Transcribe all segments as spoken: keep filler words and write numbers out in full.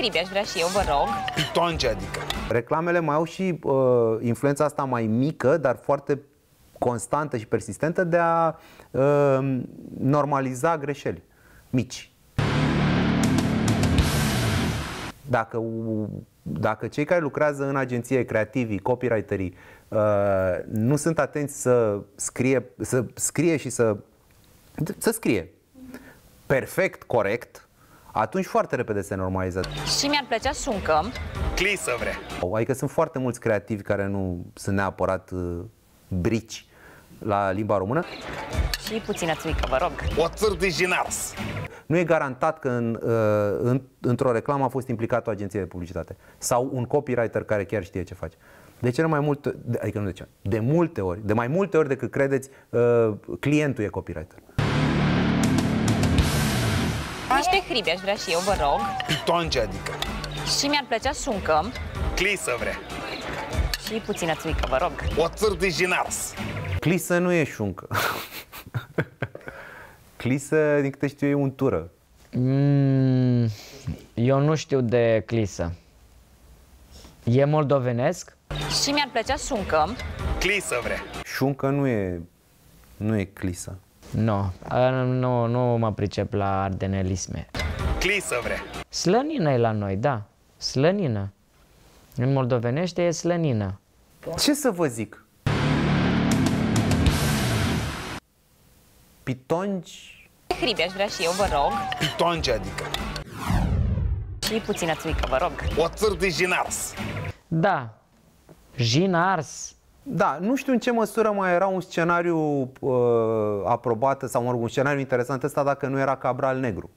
scribe, aș vrea și eu, vă rog. Pitonce, adică. Reclamele mai au și uh, influența asta mai mică, dar foarte constantă și persistentă, de a uh, normaliza greșeli mici. Dacă, dacă cei care lucrează în agenție, creativii, copywriterii, uh, nu sunt atenți să scrie, să scrie și să, să scrie perfect, corect, atunci foarte repede se normalizează. Și mi-ar plăcea șuncă. Cli să vrea. Adică sunt foarte mulți creativi care nu sunt neapărat uh, brici la limba română. Și puțină țuică, vă rog. O țâr de Jinars. Nu e garantat că în, în, într-o reclamă a fost implicat o agenție de publicitate sau un copywriter care chiar știe ce face. De cele mai multe, adică nu de ce, de multe ori, de mai multe ori decât credeți, clientul e copywriter. Niște hribe aș vrea și eu, vă rog. Pitonce, adică. Și mi-ar plăcea șuncă. Cli să vrea. Și puțină țuică, vă rog. O țâr de Jinars. Clisă nu e șuncă. Clisă, din câte știu, e untură. Mm, eu nu știu de clisă. E moldovenesc? Și mi-ar plăcea șuncă. Clisă vrea. Șuncă nu e, nu e clisă. Nu, nu, nu mă pricep la ardenelisme. Clisă vrea. Slănină e la noi, da. Slănină. În moldovenește e slănină. Ce să vă zic? Pitonci... Hribe, aș vrea și eu, vă rog. Pitonce, adică. Și puțină țuică, vă rog. O țâr de Jinars. Da. Jinars. Da, nu știu în ce măsură mai era un scenariu uh, aprobat sau, mă rog, un scenariu interesant ăsta dacă nu era Cabral Negru.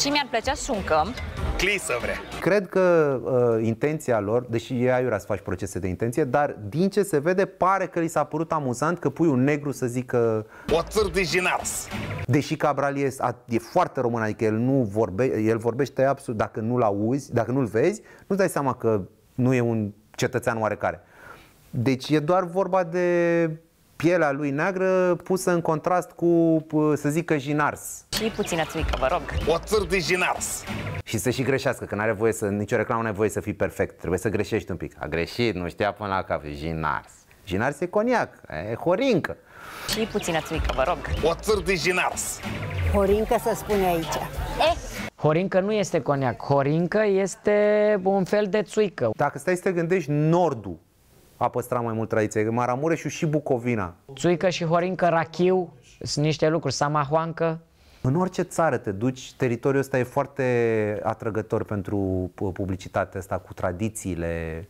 Și mi-ar plăcea șuncă. Cli să vrea. Cred că uh, intenția lor, deși e aiurea să faci procese de intenție, dar din ce se vede, pare că li s-a părut amuzant că pui un negru să zică... O țâr de Jinars. Deși Cabral e, e foarte român, adică el, nu vorbe, el vorbește absolut, dacă nu-l auzi, dacă nu-l vezi, nu-ți dai seama că nu e un cetățean oarecare. Deci e doar vorba de pielea lui neagră pusă în contrast cu, să zică, Jinars. Și puțină țuică, vă rog. O țâr de Jinars. Și să și greșească, că n-are voie să, nicio reclamă n-ai voie să fii perfect. Trebuie să greșești un pic. A greșit, nu știa până la cap. Jinars. Jinars e coniac, e horincă. Și puțină țuică, vă rog. O țâr de Jinars. Horincă se spune aici. Eh. Horincă nu este coniac. Horincă este un fel de țuică. Dacă stai să te gândești, nordul a păstrat mai mult tradiție. Maramureșul și Bucovina. Țuică și horincă, rachiu, sunt niște lucruri, samahuanca. În orice țară te duci, teritoriul ăsta e foarte atrăgător pentru publicitatea asta cu tradițiile,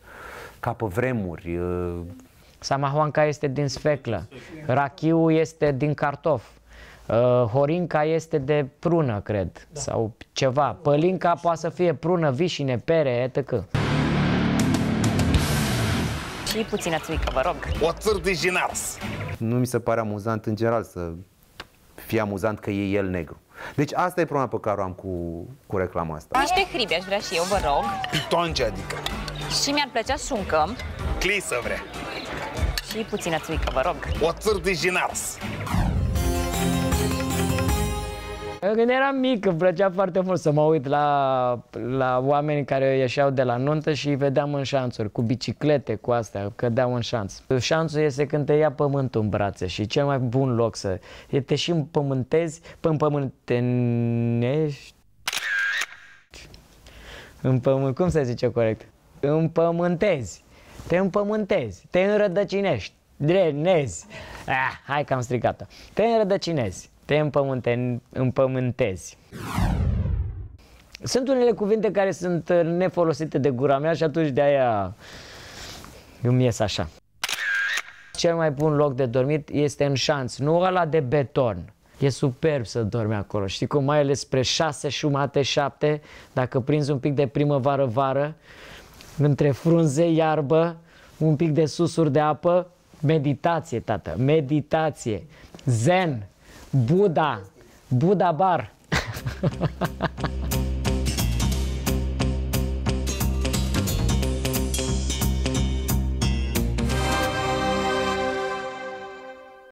ca pe vremuri. Samahuanca este din sfeclă, rachiu este din cartof, horinca este de prună, cred, da, sau ceva. Pălinca poate să fie prună, vișine, pere, et cetera. Și puțină țuică, vă rog. O țâr de Jinars. Nu mi se pare amuzant în general să fie amuzant că e el negru. Deci asta e problema pe care o am cu, cu reclama asta. Niște hribe aș vrea și eu, vă rog. Pitonce, adică. Și mi-ar plăcea șuncă. Cli să vrea. Și puțină țuică, vă rog. O țâr de Jinars. Când eram mic, îmi plăcea foarte mult să mă uit la, la oameni care ieșeau de la nuntă și îi vedeam în șanțuri, cu biciclete, cu astea, cădeau în șanț. Șanțul este când te ia pământul în brațe și cel mai bun loc să te și împământezi, împământenești, împământ, cum se zice corect? Împământezi, te împământezi, te înrădăcinești, drenezi, ah, hai că am stricat-o, te înrădăcinezi. Te împământe, împământezi. Sunt unele cuvinte care sunt nefolosite de gura mea și atunci de aia îmi ies așa. Cel mai bun loc de dormit este în șanț, nu ăla de beton. E superb să dormi acolo, știi cum, mai ales spre șase jumate, șapte, dacă prinzi un pic de primăvară-vară, între frunze, iarbă, un pic de susuri de apă, meditație, tată, meditație, zen. Buda, Buda Bar.